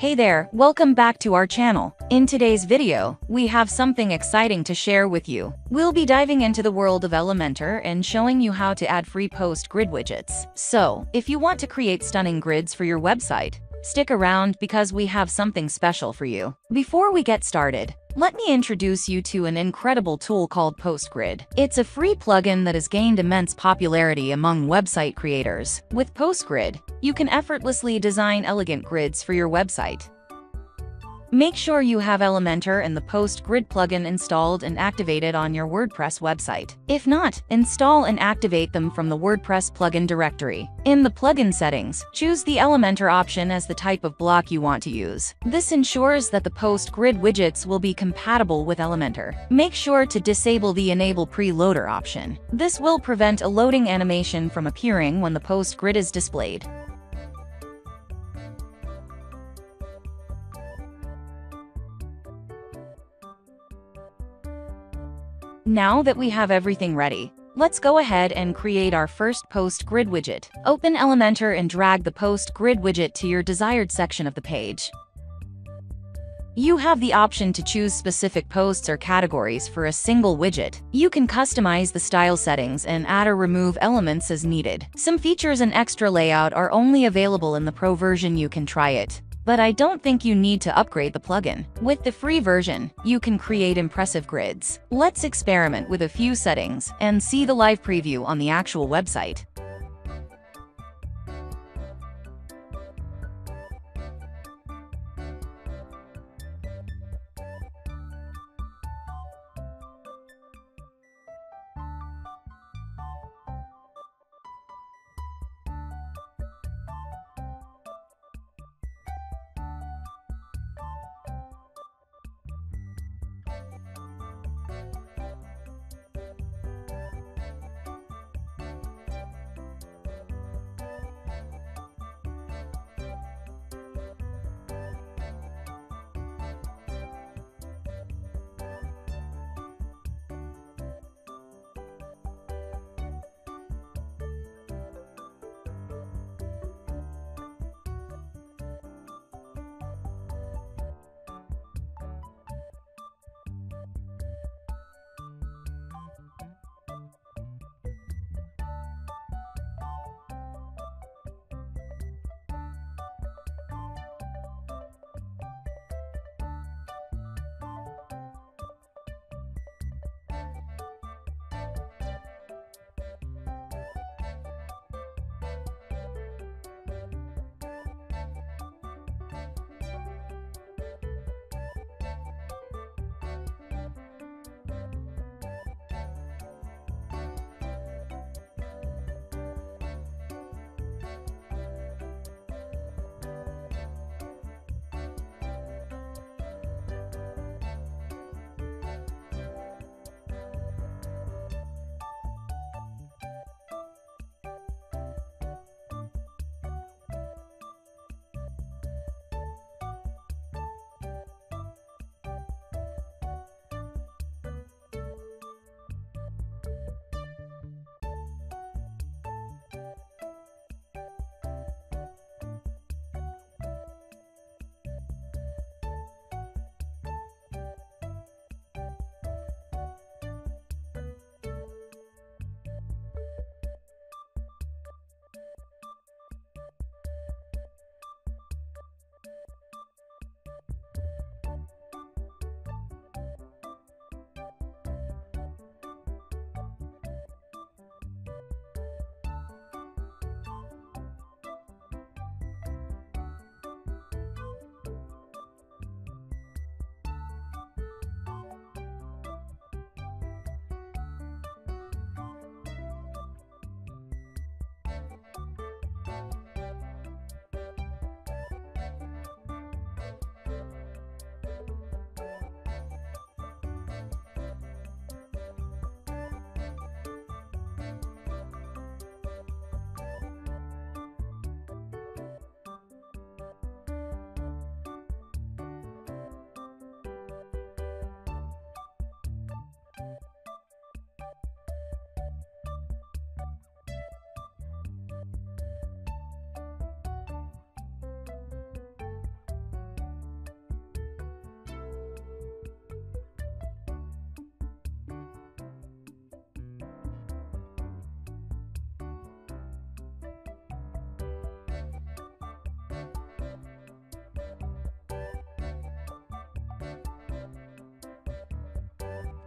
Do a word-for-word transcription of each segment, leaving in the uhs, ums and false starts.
Hey there, welcome back to our channel. In today's video, we have something exciting to share with you. We'll be diving into the world of Elementor and showing you how to add free Post Grid widgets. So, if you want to create stunning grids for your website, stick around because we have something special for you. Before we get started, let me introduce you to an incredible tool called Post Grid. It's a free plugin that has gained immense popularity among website creators. With Post Grid, you can effortlessly design elegant grids for your website. Make sure you have Elementor and the Post Grid plugin installed and activated on your WordPress website. If not, install and activate them from the WordPress plugin directory. In the plugin settings, choose the Elementor option as the type of block you want to use. This ensures that the Post Grid widgets will be compatible with Elementor. Make sure to disable the Enable Preloader option. This will prevent a loading animation from appearing when the Post Grid is displayed. Now that we have everything ready, let's go ahead and create our first Post Grid widget. Open Elementor and drag the Post Grid widget to your desired section of the page. You have the option to choose specific posts or categories for a single widget. You can customize the style settings and add or remove elements as needed. Some features and extra layout are only available in the Pro version. You can try it, but I don't think you need to upgrade the plugin. With the free version, you can create impressive grids. Let's experiment with a few settings and see the live preview on the actual website.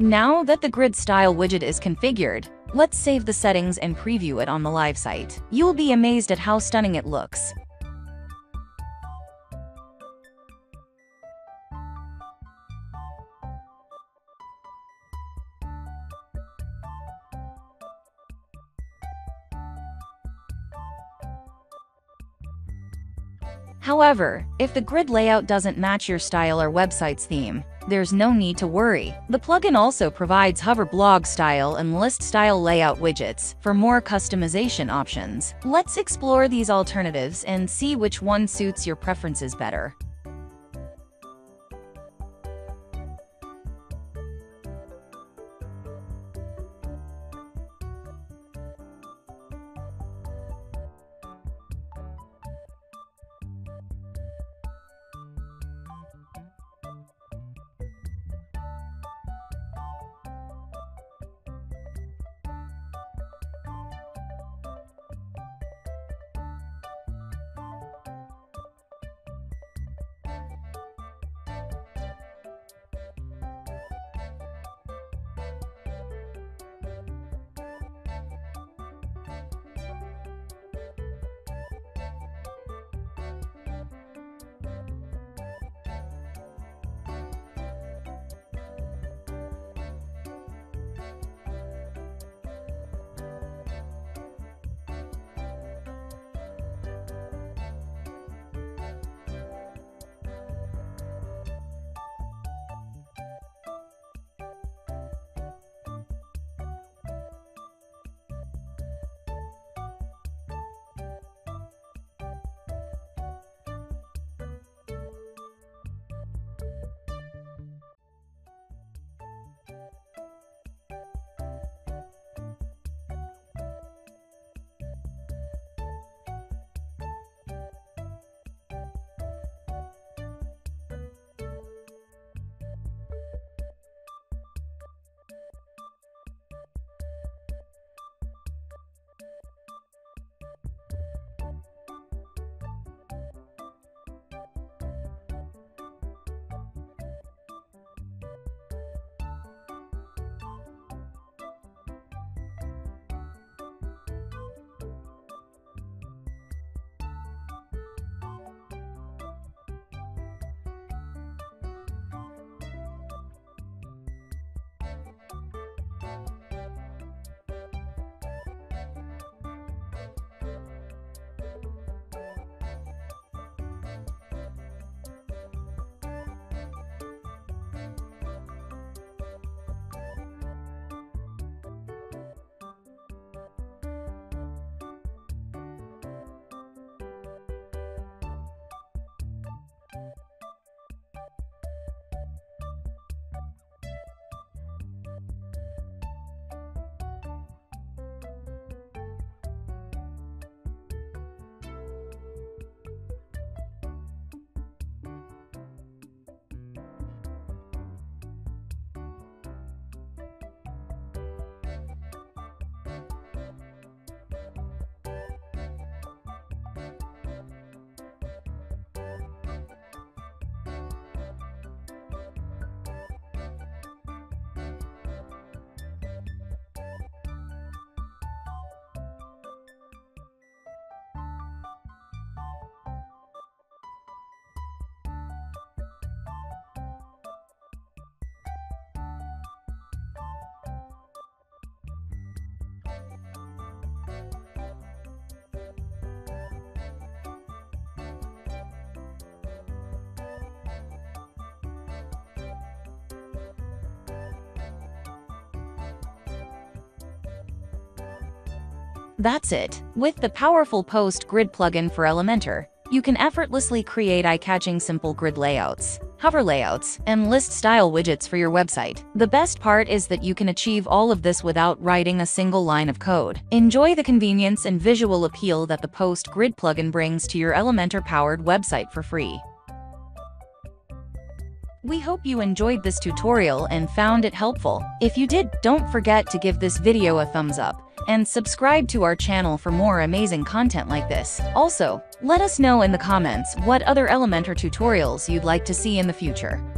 Now that the grid style widget is configured, let's save the settings and preview it on the live site. You'll be amazed at how stunning it looks. However, if the grid layout doesn't match your style or website's theme, there's no need to worry. The plugin also provides hover blog style and list style layout widgets for more customization options. Let's explore these alternatives and see which one suits your preferences better. That's it. With the powerful Post Grid plugin for Elementor, you can effortlessly create eye-catching simple grid layouts, hover layouts, and list style widgets for your website. The best part is that you can achieve all of this without writing a single line of code. Enjoy the convenience and visual appeal that the Post Grid plugin brings to your Elementor-powered website for free. We hope you enjoyed this tutorial and found it helpful. If you did, don't forget to give this video a thumbs up and subscribe to our channel for more amazing content like this. Also, let us know in the comments what other Elementor tutorials you'd like to see in the future.